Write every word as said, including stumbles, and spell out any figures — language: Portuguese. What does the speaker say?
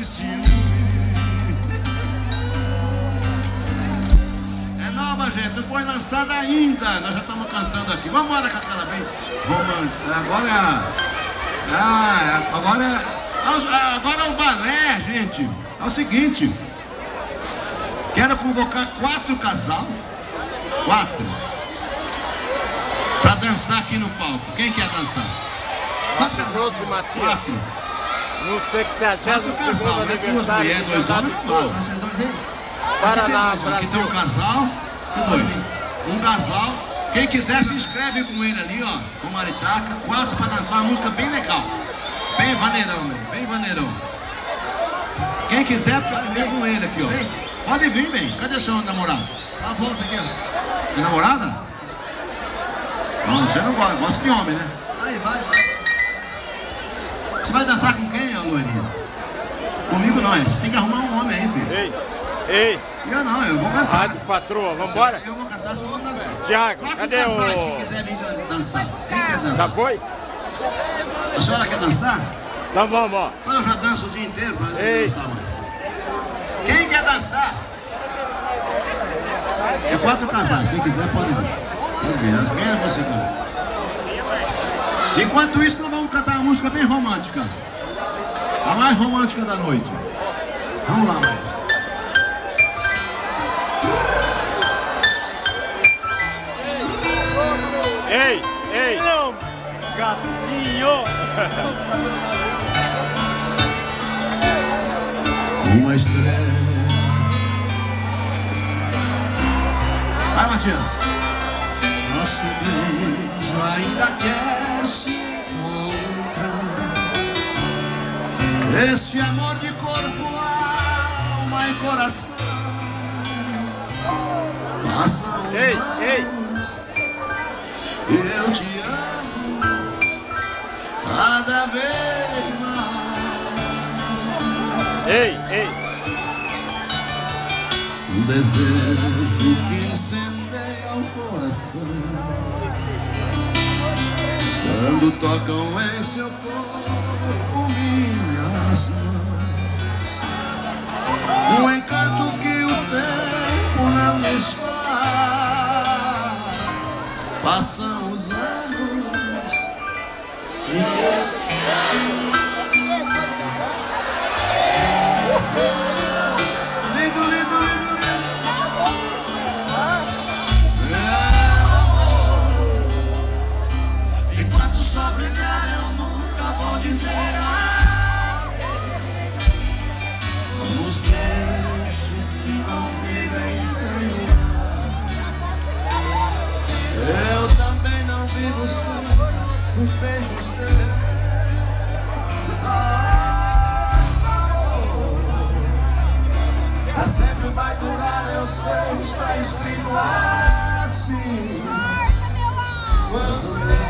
esse ciúme. É nova, gente, foi lançada ainda. Nós já estamos cantando aqui. Vamos embora com aquela bem. Vamos, agora é a... Ah, agora é... Agora é o balé, gente. É o seguinte. Quero convocar quatro casal. Quatro. Pra dançar aqui no palco. Quem quer dançar? Quatro. Quatro. Não sei que se a gente casal, né? Duas mulheres, dois homens, não. Paraná, Brasil. Aqui tem um casal e dois. Um casal. Quem quiser se inscreve com ele ali, ó. Com Maritaca. Quatro pra dançar uma música bem legal. Bem vaneirão, meu. Bem vaneirão. Quem quiser, pode vir com ele aqui, ó. Pode vir, bem. Cadê seu namorado? Dá a volta aqui, ó. Tem namorada? Não, você não gosta. Gosta de homem, né? Aí, vai, vai. Você vai dançar com quem, Aloninha? Comigo não, é. Você tem que arrumar um homem aí, filho. Ei, ei. Eu não, eu vou cantar. Rádio Patroa, vambora? Eu vou cantar, só vou dançar. Tiago, cadê dançar, o... Quem quiser vir dançar. Quem quer dançar? Já foi? A senhora quer dançar? Então vamos, ó. Eu já danço o dia inteiro pra não dançar mais. Quem quer dançar? É quatro casais, quem quiser pode vir. Pode vir, as minhas você canta. Enquanto isso, nós vamos cantar uma música bem romântica. A mais romântica da noite. Vamos lá, mãe. Ei, ei, não, gatinho. Uma estrela. Vai, Mathias. Nosso beijo ainda quer se encontrar. Esse amor de corpo, alma e coração. Passa os anos. Eu te amo cada vez mais. Ei, ei. Um desejo que incendeia o coração. Quando tocam em seu corpo minhas mãos. Um encanto que o tempo não desfaz. Passam os anos e eu... Os beijos teus. Nossa, amor, sempre vai durar, eu sei, está escrito assim. Quando